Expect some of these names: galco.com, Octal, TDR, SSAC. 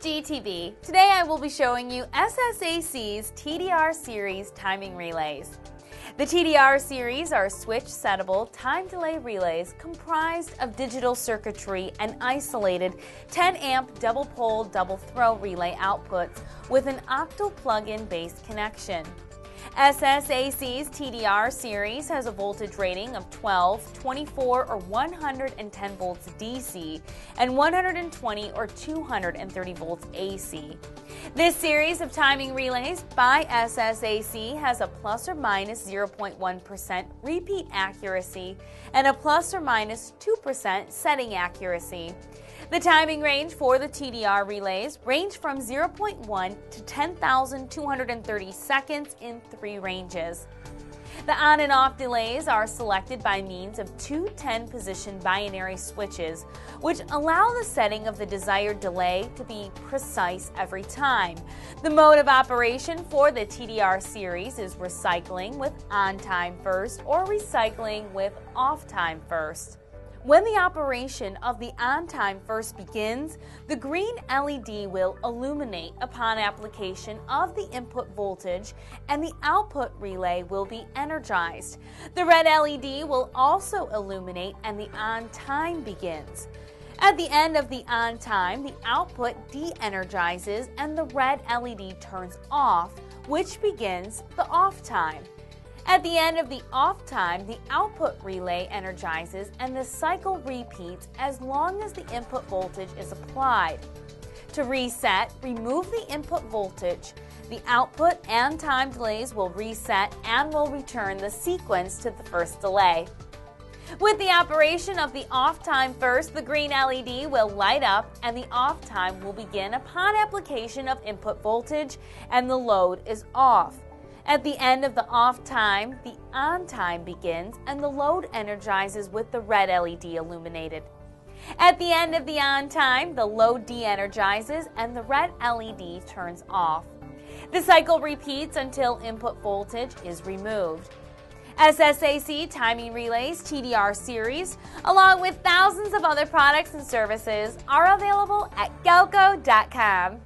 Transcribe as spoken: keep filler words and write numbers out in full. G T B. Today I will be showing you S S A C's T D R series timing relays. The T D R series are switch-settable time delay relays comprised of digital circuitry and isolated ten amp double-pole double-throw relay outputs with an octal plug-in base connection. S S A C's T D R series has a voltage rating of twelve, twenty-four, or one hundred ten volts D C and one hundred twenty or two hundred thirty volts A C. This series of timing relays by S S A C has a plus or minus zero point one percent repeat accuracy and a plus or minus two percent setting accuracy. The timing range for the T D R relays range from zero point one to ten thousand two hundred thirty seconds in three ranges. The on and off delays are selected by means of two ten position binary switches, which allow the setting of the desired delay to be precise every time. The mode of operation for the T D R series is recycling with on time first or recycling with off time first. When the operation of the on time first begins, the green L E D will illuminate upon application of the input voltage and the output relay will be energized. The red L E D will also illuminate and the on time begins. At the end of the on time, the output de-energizes and the red L E D turns off, which begins the off time. At the end of the off time, the output relay energizes and the cycle repeats as long as the input voltage is applied. To reset, remove the input voltage. The output and time delays will reset and will return the sequence to the first delay. With the operation of the off time first, the green L E D will light up and the off time will begin upon application of input voltage and the load is off. At the end of the off time, the on time begins and the load energizes with the red L E D illuminated. At the end of the on time, the load de-energizes and the red L E D turns off. The cycle repeats until input voltage is removed. S S A C Timing Relays T D R series, along with thousands of other products and services, are available at galco dot com.